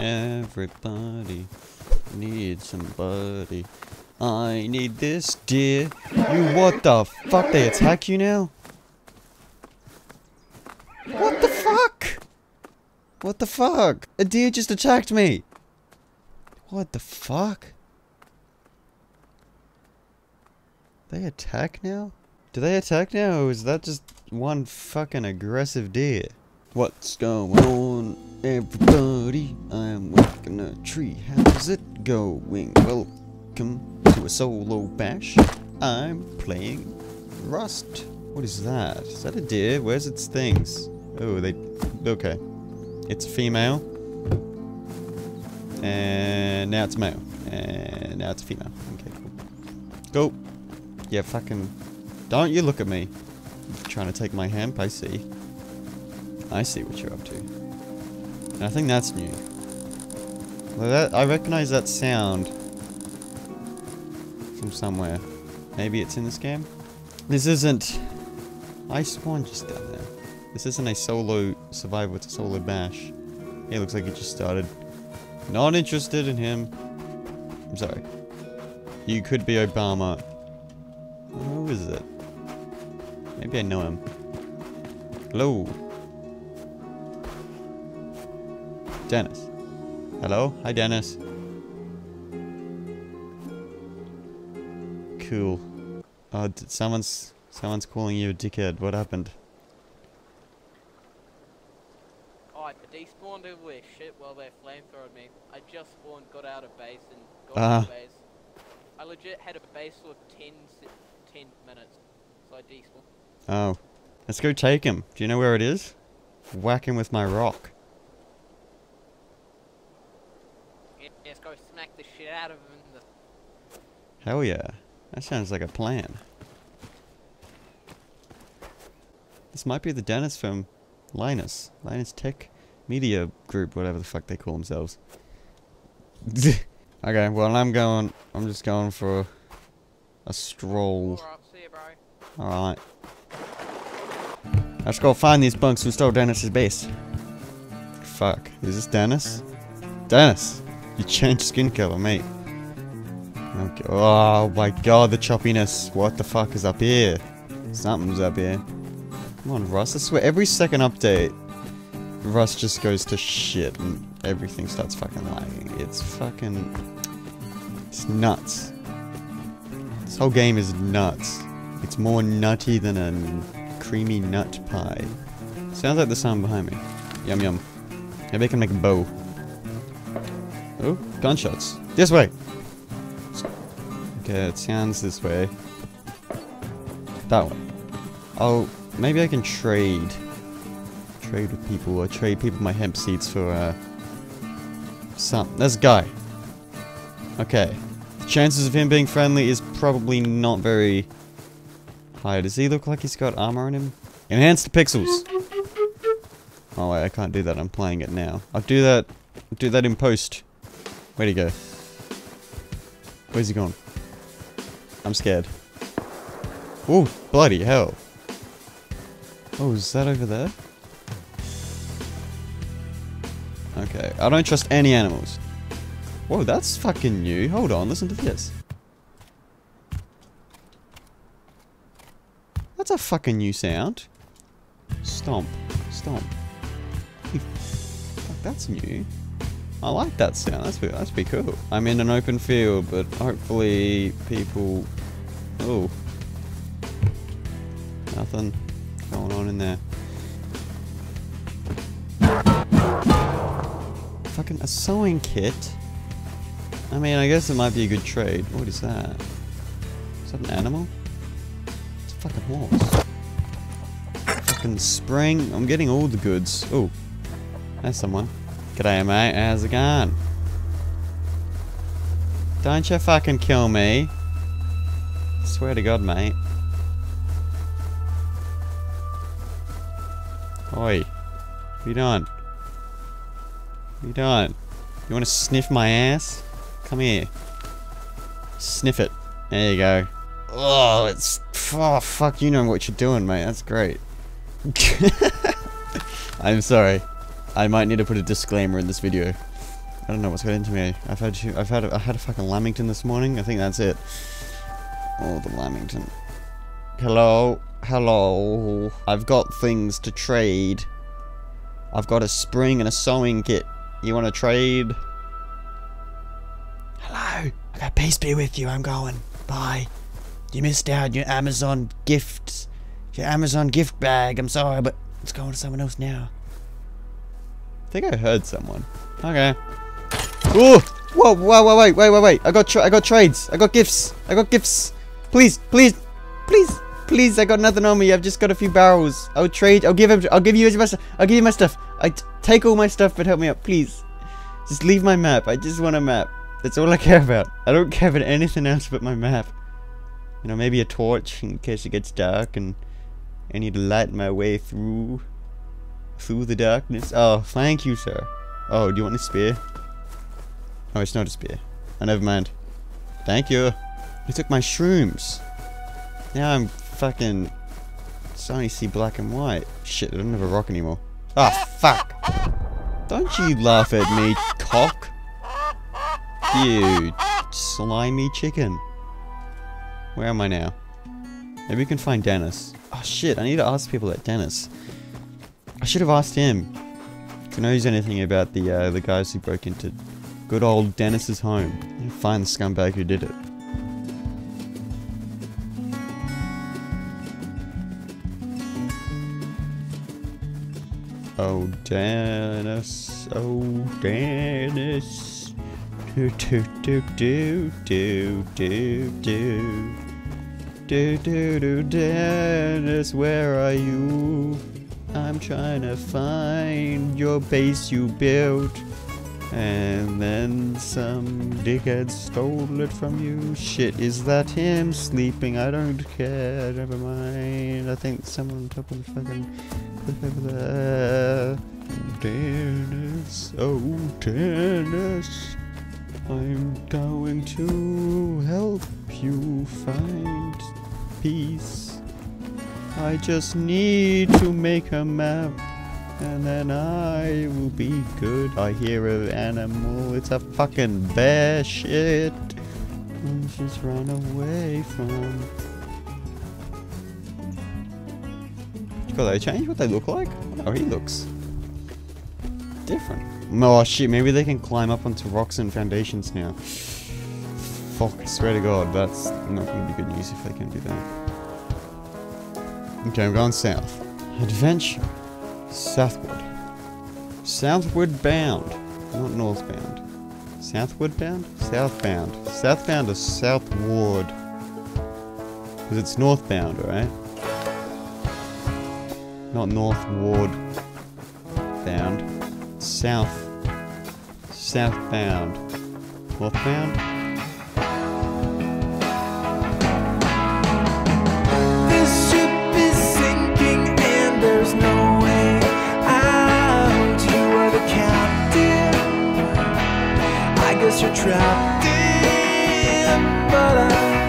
Everybody needs somebody. I need this deer. You what the fuck? They attack you now? What the fuck? What the fuck? A deer just attacked me. What the fuck? They attack now? Do they attack now, or is that just one fucking aggressive deer? What's going on, everybody? I'm working a tree. How's it going? Welcome to a solo bash. I'm playing Rust. What is that? Is that a deer? Where's its things? Oh, they... okay. It's female. And now it's male. And now it's female. Okay, cool. Go! Yeah, fucking... don't you look at me. You're trying to take my hemp, I see. I see what you're up to. And I think that's new. Well, that, I recognize that sound from somewhere. Maybe it's in this game? This isn't... I spawned just down there. This isn't a solo survival, it's a solo bash. It looks like it just started. Not interested in him. I'm sorry. You could be Obama. Who is it? Maybe I know him. Hello. Dennis. Hello? Hi, Dennis. Cool. Oh, did someone's calling you a dickhead. What happened? Despawned over their shit while they flamethrowed me. I just spawned, got out of base, and got out of base. I legit had a base for 10 minutes, so I despawned. Oh. Let's go take him. Do you know where it is? Whack him with my rock. Yeah, let's go smack the shit out of him in the... hell yeah. That sounds like a plan. This might be the Dennis from Linus. Linus Tech Media Group, whatever the fuck they call themselves. Okay, well I'm just going for a stroll. Alright. Let's go find these bunks who stole Dennis's base. Fuck. Is this Dennis? Dennis! You changed skin color, mate. Okay. Oh my god, the choppiness. What the fuck is up here? Something's up here. Come on, Rust. I swear, every second update, Rust just goes to shit and everything starts fucking lagging. It's fucking... it's nuts. This whole game is nuts. It's more nutty than a creamy nut pie. Sounds like the sound behind me. Yum yum. Maybe I can make a bow. Oh, gunshots. This way! Okay, it sounds this way. That way. Oh... maybe I can trade with people, or trade people my hemp seeds for, some. There's a guy. Okay. The chances of him being friendly is probably not very high. Does he look like he's got armor on him? Enhance the pixels! Oh wait, I can't do that, I'm playing it now. I'll do that, in post. Where'd he go? Where's he gone? I'm scared. Ooh, bloody hell. Oh, is that over there? Okay, I don't trust any animals. Whoa, that's fucking new. Hold on, listen to this. That's a fucking new sound. Stomp, stomp. Fuck, that's new. I like that sound, that's pretty cool. I'm in an open field, but hopefully people... oh. Nothing going on in there. Fucking a sewing kit? I mean, I guess it might be a good trade. What is that? Is that an animal? It's a fucking horse. Fucking spring. I'm getting all the goods. Oh, there's someone. G'day mate, how's it going? Don't you fucking kill me. I swear to god mate. Oi, what are you doing? What are you doing? You want to sniff my ass? Come here. Sniff it. There you go. Oh, it's... oh, fuck, you know what you're doing, mate. That's great. I'm sorry. I might need to put a disclaimer in this video. I don't know what's got into me. I had a fucking Lamington this morning. I think that's it. Oh, the Lamington. Hello. Hello. I've got things to trade. I've got a spring and a sewing kit. You want to trade? Hello. I got peace be with you. I'm going. Bye. You missed out on your Amazon gifts. Your Amazon gift bag. I'm sorry, but it's going to someone else now. I think I heard someone. Okay. Ooh. Whoa, whoa, whoa, wait, wait, wait, wait. I got trades. I got gifts. I got gifts. Please, please, please. Please, I got nothing on me. I've just got a few barrels. I'll trade. I'll give you my stuff. I'll give you my stuff. Take all my stuff, but help me out, please. Just leave my map. I just want a map. That's all I care about. I don't care about anything else but my map. You know, maybe a torch in case it gets dark, and I need to light my way through the darkness. Oh, thank you, sir. Oh, do you want a spear? Oh, it's not a spear. Oh, never mind. Thank you. You took my shrooms. Now I'm fucking starting to see black and white. Shit, I don't have a rock anymore. Ah, fuck! Don't you laugh at me, cock! You slimy chicken. Where am I now? Maybe we can find Dennis. Oh shit, I need to ask people at Dennis. I should have asked him. If he knows anything about the guys who broke into good old Dennis's home. Find the scumbag who did it. Oh, Dennis. Oh, Dennis. Do, do, do, do, do, do, do. Do, do, do, Dennis, where are you? I'm trying to find your base you built. And then some dickhead stole it from you. Shit, is that him sleeping? I don't care. Never mind. I think someone on top of the fucking... Dennis, oh Dennis, I'm going to help you find peace. I just need to make a map, and then I will be good. I hear an animal, it's a fucking bear shit. And she's run away from... Will they change what they look like? Oh, he looks different. Oh shit, maybe they can climb up onto rocks and foundations now. Fuck, I swear to God, that's not going to be good news if they can do that. Okay, we're going south. Adventure. Southward. Southward bound. Not northbound. Southward bound? Southbound. Southbound is southward. Because it's northbound, alright? Not northward bound. Southbound. Northbound? This ship is sinking and there's no way out. You are the captain. I guess you're trapped in, but I